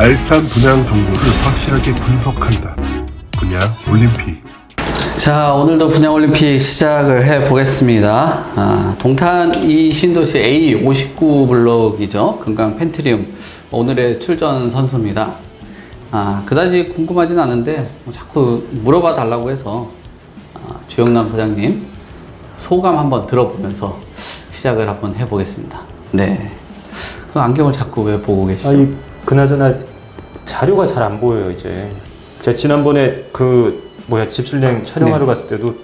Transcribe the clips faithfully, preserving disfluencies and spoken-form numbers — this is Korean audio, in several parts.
알찬 분양 정보를 확실하게 분석한다. 분양올림픽. 자, 오늘도 분양올림픽 시작을 해보겠습니다. 아, 동탄 이 신도시 에이 오십구 블록이죠. 금강펜테리움 오늘의 출전 선수입니다. 아, 그다지 궁금하진 않은데 뭐 자꾸 물어봐 달라고 해서 아, 주영남 사장님 소감 한번 들어보면서 시작을 한번 해보겠습니다. 네. 그 안경을 자꾸 왜 보고 계시죠? 아니, 그나저나 자료가 잘 안 보여요, 이제. 제가 지난번에 그 뭐야 집실행 촬영하러 네. 갔을 때도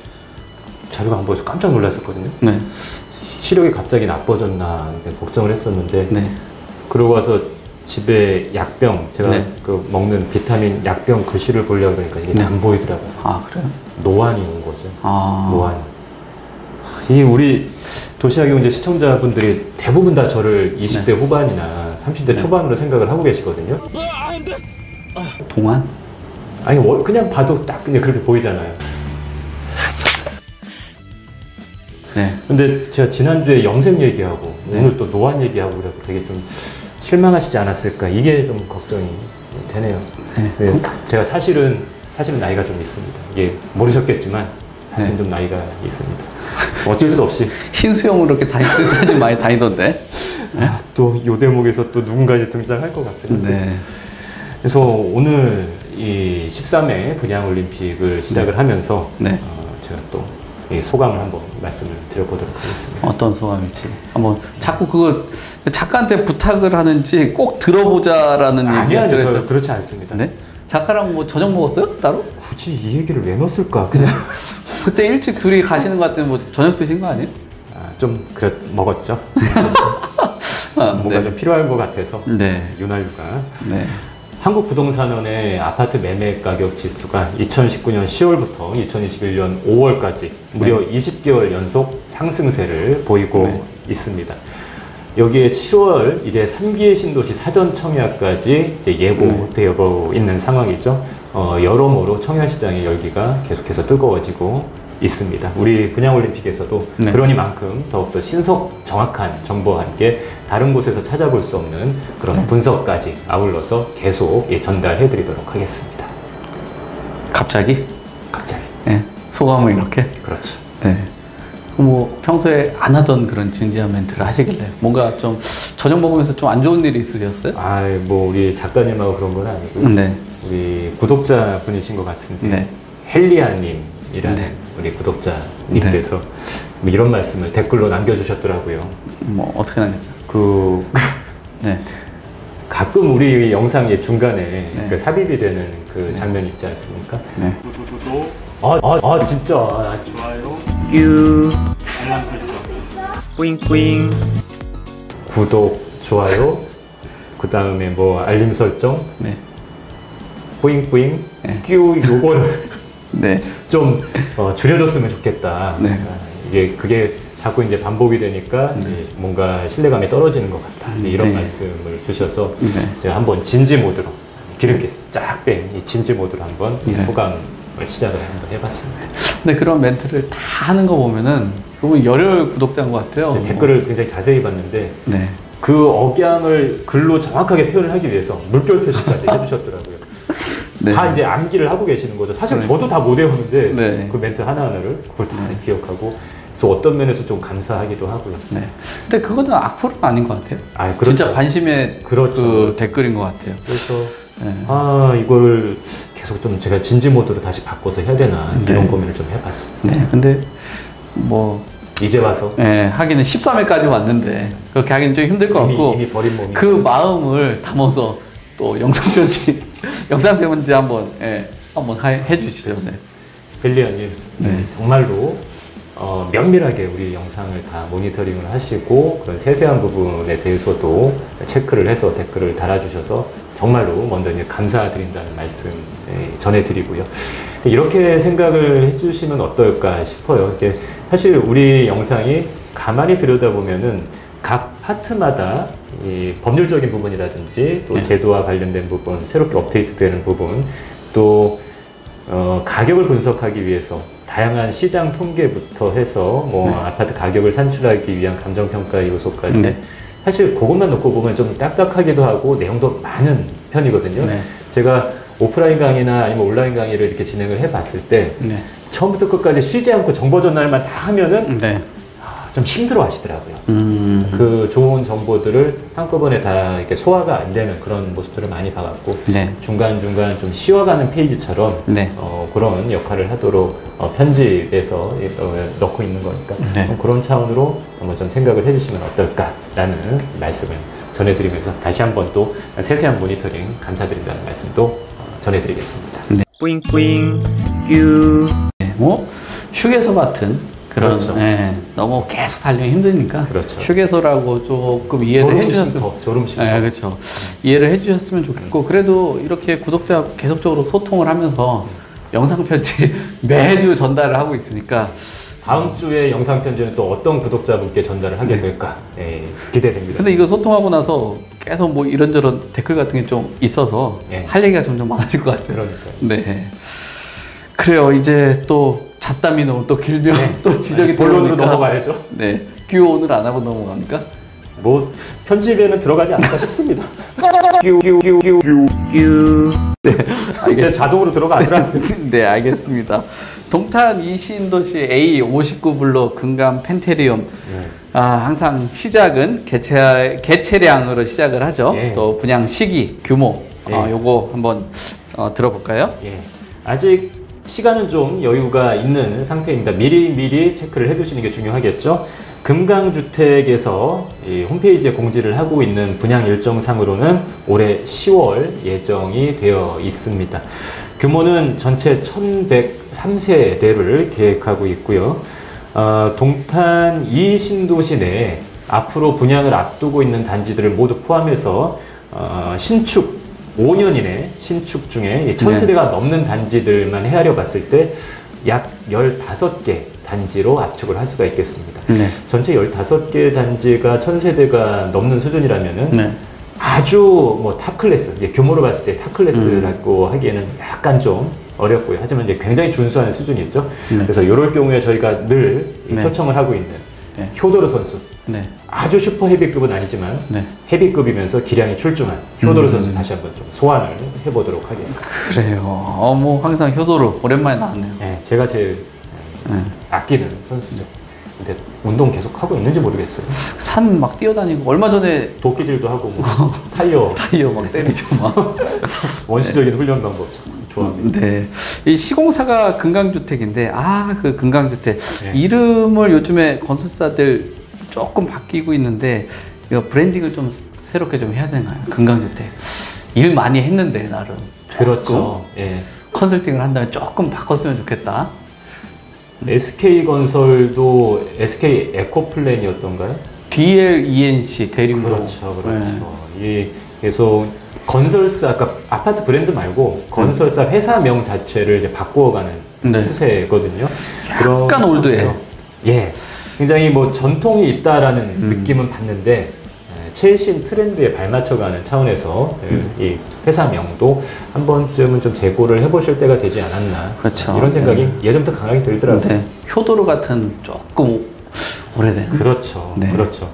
자료가 안 보여서 깜짝 놀랐었거든요. 네. 시력이 갑자기 나빠졌나 걱정을 했었는데 네. 그러고 와서 집에 약병 제가 네. 그 먹는 비타민 약병 글씨를 보려고 그러니까 이게 네. 안 보이더라고요. 아 그래요? 노안이 온 거죠. 아... 노안. 이 우리 도시학의 문제 시청자분들이 대부분 다 저를 이십 대 네. 후반이나 삼십 대 네. 초반으로 생각을 하고 계시거든요. 아, 안 돼. 아. 동안? 아니 그냥 봐도 딱 그냥 그렇게 보이잖아요. 네. 근데 제가 지난주에 영생 얘기하고 네. 오늘 또 노안 얘기하고 그래서 되게 좀 실망하시지 않았을까 이게 좀 걱정이 되네요. 네. 네. 제가 사실은 사실은 나이가 좀 있습니다. 예, 모르셨겠지만 사실 네. 좀 나이가 있습니다. 어쩔 수 없이 흰수염으로 이렇게 다니는 사진 많이 다니던데. 네? 아, 또 요 대목에서 또 누군가 이제 등장할 것 같아요. 네. 그래서 오늘 이 십삼 회 분양올림픽을 시작을 네. 하면서 네. 어, 제가 또 이 소감을 한번 말씀을 드려보도록 하겠습니다. 어떤 소감일지 한번 자꾸 그거 작가한테 부탁을 하는지 꼭 들어보자라는 얘기가 아니요, 저는 그렇지 않습니다. 네? 작가랑 뭐 저녁 먹었어요? 따로? 굳이 이 얘기를 왜 넣었을까? 그냥 그때 일찍 둘이 가시는 것 같은데 뭐 저녁 드신 거 아니에요? 아, 좀 그래 먹었죠. 아, 뭔가 네. 좀 필요한 것 같아서 네. 윤활유가 네. 한국부동산원의 아파트 매매 가격 지수가 이천십구 년 시월부터 이천이십일 년 오월까지 무려 네. 이십 개월 연속 상승세를 보이고 네. 있습니다. 여기에 칠월 이제 삼 기의 신도시 사전 청약까지 이제 예고되고 네. 있는 상황이죠. 어, 여러모로 청약시장의 열기가 계속해서 뜨거워지고 있습니다. 우리 분양올림픽에서도 네. 그러니만큼 더욱더 신속 정확한 정보와 함께 다른 곳에서 찾아볼 수 없는 그런 네. 분석까지 아울러서 계속 예, 전달해 드리도록 하겠습니다. 갑자기? 갑자기. 네. 소감을 이렇게? 그렇죠. 네. 뭐 평소에 안 하던 그런 진지한 멘트를 하시길래 뭔가 좀 저녁 먹으면서 좀 안 좋은 일이 있으셨어요? 아, 뭐 우리 작가님하고 그런 건 아니고 네. 우리 구독자 분이신 것 같은데 네. 헬리아님 이라는 네. 우리 구독자님께서 네. 뭐 이런 말씀을 댓글로 남겨주셨더라고요. 뭐 어떻게 남겼죠? 그 네. 가끔 우리 영상의 중간에 네. 그 삽입이 되는 그 장면이 있지 않습니까? 네. 아, 아, 아 진짜. 아, 좋아요. 유. 알람 설정. 뿌잉 뿌잉. 구독, 좋아요. 그 다음에 뭐 알림 설정. 네. 뿌잉 뿌잉. 네. 뀨 요걸. 네. 좀 어, 줄여줬으면 좋겠다. 네. 이게 그게 자꾸 이제 반복이 되니까 네. 이제 뭔가 신뢰감이 떨어지는 것 같다. 이제 이런 네. 말씀을 주셔서 네. 제가 한번 진지 모드로 기름기 쫙 뺀 이 진지 모드로 한번 네. 소감을 시작을 한번 해봤습니다. 근데 그런 멘트를 다 하는 거 보면은 그러면 열혈 구독자인 것 같아요. 댓글을 굉장히 자세히 봤는데 네. 그 억양을 글로 정확하게 표현을 하기 위해서 물결 표시까지 해주셨더라고요. 네. 다 이제 암기를 하고 계시는 거죠. 사실 그러니까. 저도 다 못 외우는데 네. 그 멘트 하나하나를 그걸 다 네. 기억하고 그래서 어떤 면에서 좀 감사하기도 하고요. 네. 근데 그거는 악플은 아닌 것 같아요. 아, 그렇죠. 진짜 관심의 그렇죠. 그 댓글인 것 같아요. 그래서 네. 아 이걸 계속 좀 제가 진지 모드로 다시 바꿔서 해야 되나 네. 이런 고민을 좀 해봤습니다. 네. 근데 뭐 이제 와서 네. 하기는 십삼 회까지 왔는데 그렇게 하기는 좀 힘들 것 같고 이미 버린 몸이 그 마음을 담아서 또 영상 편지 영상 편지 한번 예, 한번 하, 해주시죠. 네. 벨리언님 네. 정말로 어, 면밀하게 우리 영상을 다 모니터링을 하시고 그런 세세한 부분에 대해서도 체크를 해서 댓글을 달아주셔서 정말로 먼저 이제 감사드린다는 말씀 예, 전해드리고요. 이렇게 생각을 해주시면 어떨까 싶어요. 이게 사실 우리 영상이 가만히 들여다보면은 각 파트마다 이 법률적인 부분이라든지 또 네. 제도와 관련된 부분, 새롭게 업데이트되는 부분, 또 어, 가격을 분석하기 위해서 다양한 시장 통계부터 해서 뭐 네. 아파트 가격을 산출하기 위한 감정평가 요소까지 네. 사실 그것만 놓고 보면 좀 딱딱하기도 하고 내용도 많은 편이거든요. 네. 제가 오프라인 강의나 아니면 온라인 강의를 이렇게 진행을 해봤을 때 네. 처음부터 끝까지 쉬지 않고 정보 전달만 다 하면은 네. 좀 힘들어 하시더라고요. 음... 그 좋은 정보들을 한꺼번에 다 이렇게 소화가 안 되는 그런 모습들을 많이 봐갖고 네. 중간중간 좀 쉬어가는 페이지처럼 네. 어, 그런 역할을 하도록 어, 편집해서 어, 넣고 있는 거니까 네. 그런 차원으로 한번 좀 생각을 해주시면 어떨까라는 말씀을 전해드리면서 다시 한번 또 세세한 모니터링 감사드린다는 말씀도 어, 전해드리겠습니다. 네. 뿌잉뿌잉 뷰 네, 뭐 휴게소 같은 그런, 그렇죠. 예, 너무 계속 달리면 힘드니까. 그렇죠. 휴게소라고 조금 이해를 해주셨으면. 졸음쉼터. 예, 그렇죠. 이해를 해주셨으면 좋겠고, 그래도 이렇게 구독자하고 계속적으로 소통을 하면서 영상 편지 매주 전달을 하고 있으니까. 다음 주에 영상 편지는 또 어떤 구독자분께 전달을 하게 될까? 네. 예, 기대됩니다. 근데 이거 소통하고 나서 계속 뭐 이런저런 댓글 같은 게 좀 있어서 예. 할 얘기가 점점 많아질 것 같아요. 그러니까요. 네. 그래요. 이제 또. 잡담이 너무 또 길면 네. 또 지적이 본론으로 넘어가야죠. 네, 규 오늘 안 하고 넘어갑니까? 뭐 편집에는 들어가지 않을까 싶습니다. 규규규규규 네, 이제 자동으로 들어가더라고요. 네, 알겠습니다. 동탄 이신도시 에이 오십구 블록 금강 펜테리움 네. 아, 항상 시작은 개체, 개체량으로 시작을 하죠. 네. 또 분양 시기, 규모 네. 어, 요거 한번 어, 들어볼까요? 네. 아직 시간은 좀 여유가 있는 상태입니다. 미리미리 체크를 해두시는 게 중요하겠죠. 금강주택에서 이 홈페이지에 공지를 하고 있는 분양 일정상으로는 올해 시월 예정이 되어 있습니다. 규모는 전체 천백삼 세대를 계획하고 있고요. 어, 동탄 이 신도시 내 앞으로 분양을 앞두고 있는 단지들을 모두 포함해서 어, 신축 오 년 이내 신축 중에 천 세대가 네. 넘는 단지들만 헤아려 봤을 때 약 열다섯 개 단지로 압축을 할 수가 있겠습니다. 네. 전체 열다섯 개 단지가 천 세대가 넘는 수준이라면은 네. 아주 뭐 탑클래스, 규모로 봤을 때 탑클래스라고 음. 하기에는 약간 좀 어렵고요. 하지만 이제 굉장히 준수한 수준이죠. 네. 그래서 이럴 경우에 저희가 늘 네. 초청을 하고 있는 네. 효도르 선수. 네. 아주 슈퍼 헤비급은 아니지만 네. 헤비급이면서 기량이 출중한 효도르 음, 선수 음. 다시 한번 좀 소환을 해보도록 하겠습니다. 그래요. 어, 뭐 항상 효도르 오랜만에 나왔네요. 네, 제가 제일 네. 아끼는 선수죠. 근데 운동 계속 하고 있는지 모르겠어요. 산 막 뛰어다니고 얼마 전에 도끼질도 하고 뭐 타이어 타이어 막 때리죠 막. 원시적인 네. 훈련 방법 좋아합니다. 네, 이 시공사가 금강주택인데 아, 그 금강주택 네. 이름을 요즘에 건설사들 조금 바뀌고 있는데 이거 브랜딩을 좀 새롭게 좀 해야 되나요? 금강주택 일 많이 했는데 나름 그렇죠. 예. 컨설팅을 한다면 조금 바꿨으면 좋겠다. 에스케이건설도 에스케이 에코플랜이었던가요? 디엘 이엔씨 대림동 그렇죠, 그렇죠. 예. 이 계속 건설사 아까 아파트 브랜드 말고 건설사 음. 회사명 자체를 이제 바꾸어가는 네. 추세거든요. 약간 올드해. 예. 굉장히 뭐 전통이 있다라는 음. 느낌은 받는데 최신 트렌드에 발맞춰가는 차원에서 음. 이 회사명도 한 번쯤은 좀 재고를 해보실 때가 되지 않았나 그렇죠. 이런 생각이 네. 예전부터 강하게 들더라고요. 네. 효도르 같은 조금 오래된 그렇죠. 네. 그렇죠.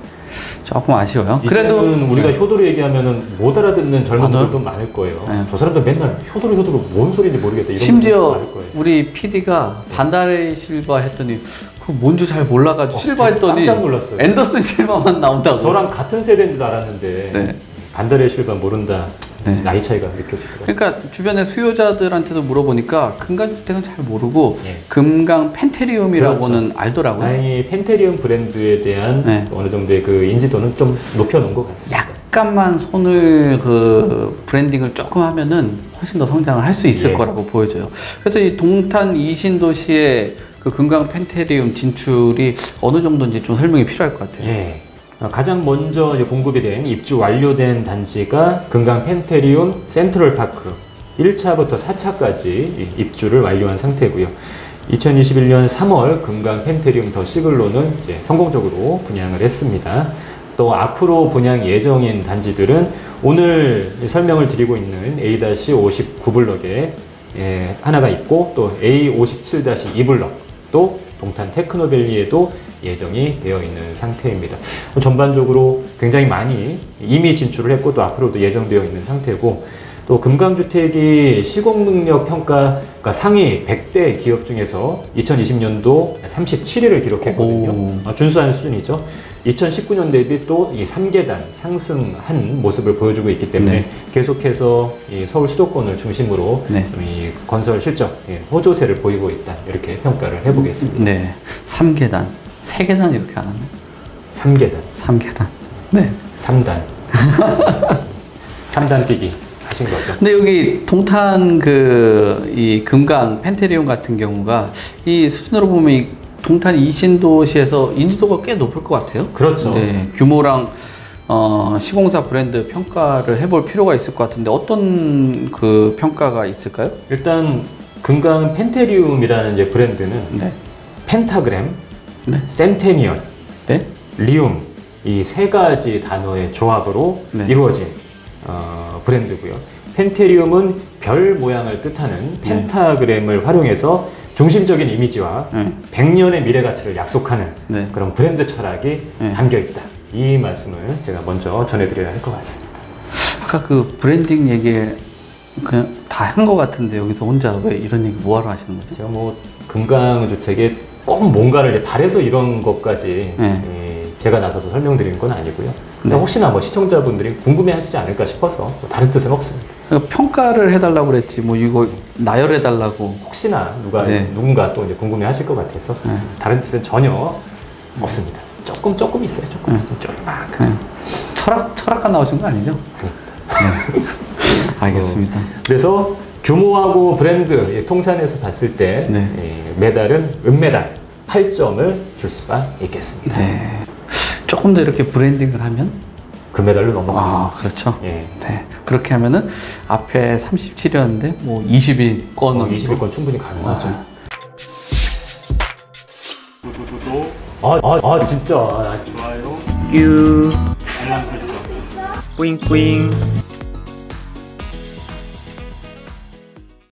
조금 아쉬워요. 그래도 우리가 네. 효도르 얘기하면은 못 알아듣는 젊은 분들도 아, 많을 거예요. 네. 저 사람도 맨날 효도르 효도르 뭔 소리인지 모르겠다. 이런 심지어 많을 거예요. 우리 피디가 반달의 실바 했더니 그 뭔지 잘 몰라가지고 어, 실바 했더니 깜짝 놀랐어요. 앤더슨 실바만 나온다고. 저랑 같은 세대인 줄 알았는데 네. 반달의 실바 모른다. 네. 나이 차이가 느껴지더라고요. 그러니까 주변의 수요자들한테도 물어보니까 금강주택은 잘 모르고 예. 금강 펜테리움이라고는 그렇죠. 알더라고요. 다행히 펜테리움 브랜드에 대한 네. 어느 정도의 그 인지도는 좀 높여놓은 것 같습니다. 약간만 손을 그 브랜딩을 조금 하면은 훨씬 더 성장을 할 수 있을 예. 거라고 보여져요. 그래서 이 동탄 이신도시의 그 금강 펜테리움 진출이 어느 정도인지 좀 설명이 필요할 것 같아요. 예. 가장 먼저 공급이 된 입주 완료된 단지가 금강 펜테리움 센트럴파크 일 차부터 사 차까지 입주를 완료한 상태고요. 이천이십일 년 삼 월 금강 펜테리움 더 시글로는 이제 성공적으로 분양을 했습니다. 또 앞으로 분양 예정인 단지들은 오늘 설명을 드리고 있는 에이 오십구 블록에 하나가 있고 또 에이 오십칠 이블록 또 동탄 테크노밸리에도 예정이 되어 있는 상태입니다. 전반적으로 굉장히 많이 이미 진출을 했고 또 앞으로도 예정되어 있는 상태고, 또 금강주택이 시공능력 평가 그러니까 상위 백 대 기업 중에서 이천이십 년도 삼십칠 위를 기록했거든요. 아, 준수한 수준이죠. 이천십구 년 대비 또 이 삼 계단 상승한 모습을 보여주고 있기 때문에 네. 계속해서 이 서울 수도권을 중심으로 네. 이 건설 실적 예, 호조세를 보이고 있다, 이렇게 평가를 해보겠습니다. 네, 삼 계단, 세 계단 이렇게 안 하나요? 삼 계단. 삼 계단. 네. 삼 단. 삼 단 뛰기. 거죠. 근데 여기 동탄 그 이 금강 펜테리움 같은 경우가 이 수준으로 보면 이 동탄 이 신도시에서 인지도가 꽤 높을 것 같아요. 그렇죠. 네, 규모랑 어, 시공사 브랜드 평가를 해볼 필요가 있을 것 같은데 어떤 그 평가가 있을까요? 일단 금강 펜테리움이라는 이제 브랜드는 네. 펜타그램, 네. 센테니얼, 네? 리움 이 세 가지 단어의 조합으로 네. 이루어진 어, 브랜드고요. 펜테리움은 별 모양을 뜻하는 펜타그램을 네. 활용해서 중심적인 이미지와 네. 백 년의 미래 가치를 약속하는 네. 그런 브랜드 철학이 네. 담겨 있다. 이 말씀을 제가 먼저 전해드려야 할 것 같습니다. 아까 그 브랜딩 얘기 그냥 다 한 것 같은데 여기서 혼자 왜 이런 얘기 뭐하러 하시는 거죠? 제가 뭐 금강주택에 꼭 뭔가를 발해서 이런 것까지 네. 예. 제가 나서서 설명드리는 건 아니고요. 근데 네. 혹시나 뭐 시청자분들이 궁금해하시지 않을까 싶어서 뭐 다른 뜻은 없습니다. 그러니까 평가를 해달라고 그랬지 뭐 이거 나열해달라고 혹시나 누가 네. 누군가 또 이제 궁금해하실 것 같아서 네. 다른 뜻은 전혀 네. 없습니다. 조금 조금 있어요. 조금 네. 조금 조금만큼. 네. 철학 철학가 나오신 거 아니죠? 아닙니다. 네. 알겠습니다. 어, 그래서 규모하고 브랜드 통산에서 봤을 때 네. 예, 메달은 은메달 팔 점을 줄 수가 있겠습니다. 네. 조금 더 이렇게 브랜딩을 하면 금메달로 넘어갑니다. 아, 그렇죠. 예. 네. 그렇게 하면은 앞에 삼십칠 위였는데 뭐 이십 위권 어, 이십 위권 충분히 가능하죠. 아. 구독. 아, 아, 아 진짜. 아, 좋아요. 유. 알람 설정. 뿌잉뿌잉.